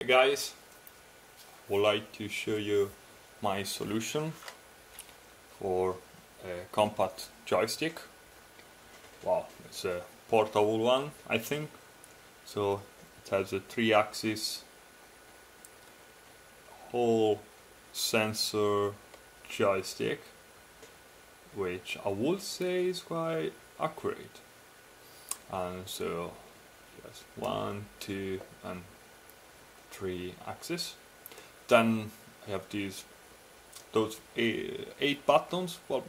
Hey guys, I would like to show you my solution for a compact joystick. Wow, it's a portable one, I think. So it has a 3-axis Hall sensor joystick, which I would say is quite accurate. And so just 1, 2, and 3 axis. Then I have those 8 buttons. Well,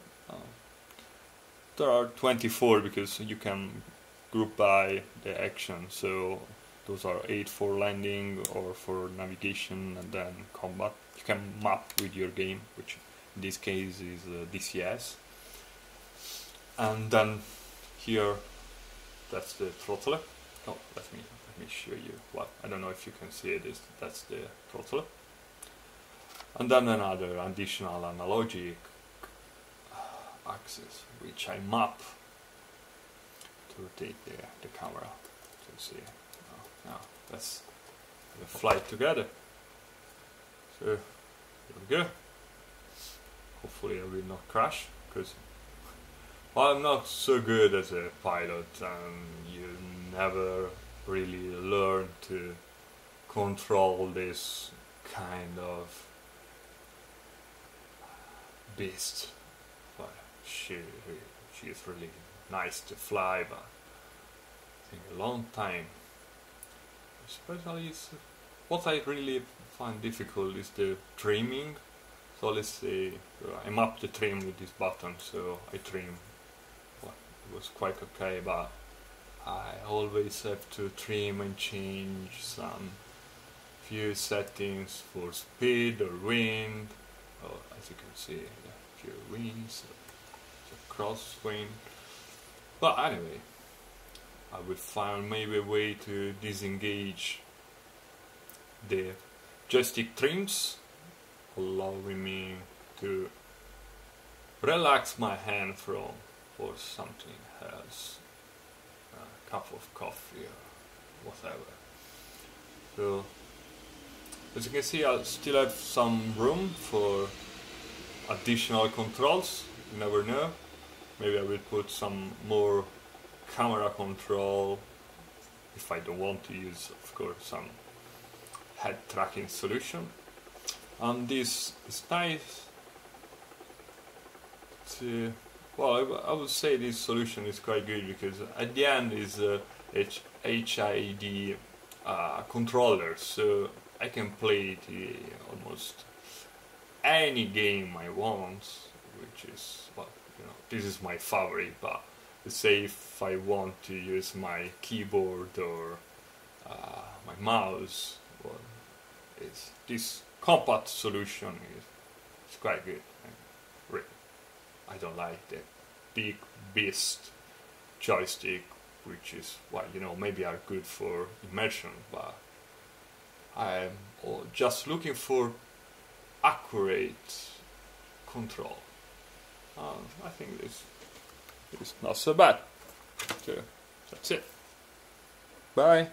there are 24 because you can group by the action. So those are 8 for landing or for navigation, and then combat. You can map with your game, which in this case is DCS. And then here, that's the throttle. Oh, let me show you. Well, I don't know if you can see it. That's the throttle. And then another additional analogic axis, which I map to rotate the camera. So see, now let's fly together. So here we go. Hopefully I will not crash, because well, I'm not so good as a pilot, and you never really learn to control this kind of beast. Well, she is really nice to fly, but I think a long time. Especially, what I really find difficult is the trimming. So let's say I mapped the trim with this button, so I trim. Well, it was quite okay, but I always have to trim and change some few settings for speed or wind, or as you can see, a few winds, a crosswind. But anyway, I will find maybe a way to disengage the joystick trims, allowing me to relax my hand for something else. A cup of coffee or whatever. So as you can see, I still have some room for additional controls. You never know, maybe I will put some more camera control if I don't want to use, of course, some head tracking solution. And this is nice to, well, I would say this solution is quite good, because at the end is HID controller, so I can play it almost any game I want, which is, well, you know, this is my favorite. But let's say if I want to use my keyboard or my mouse, well, it's this compact solution is quite good. Really, I don't like the big beast joystick, which is, well, you know, maybe are good for immersion, but I'm just looking for accurate control. I think this is not so bad. So that's it. Bye.